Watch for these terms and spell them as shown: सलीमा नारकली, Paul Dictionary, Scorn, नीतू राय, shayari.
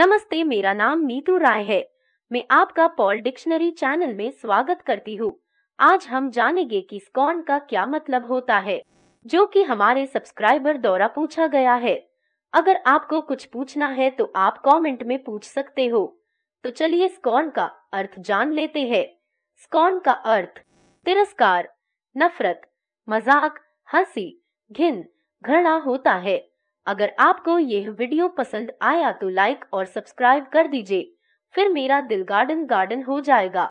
नमस्ते, मेरा नाम नीतू राय है। मैं आपका पॉल डिक्शनरी चैनल में स्वागत करती हूँ। आज हम जानेंगे कि स्कॉर्न का क्या मतलब होता है, जो कि हमारे सब्सक्राइबर द्वारा पूछा गया है। अगर आपको कुछ पूछना है तो आप कमेंट में पूछ सकते हो। तो चलिए स्कॉर्न का अर्थ जान लेते हैं। स्कॉर्न का अर्थ तिरस्कार, नफरत, मजाक, हंसी, घिन, घृणा होता है। अगर आपको यह वीडियो पसंद आया तो लाइक और सब्सक्राइब कर दीजिए। फिर मेरा दिल गार्डन हो जाएगा।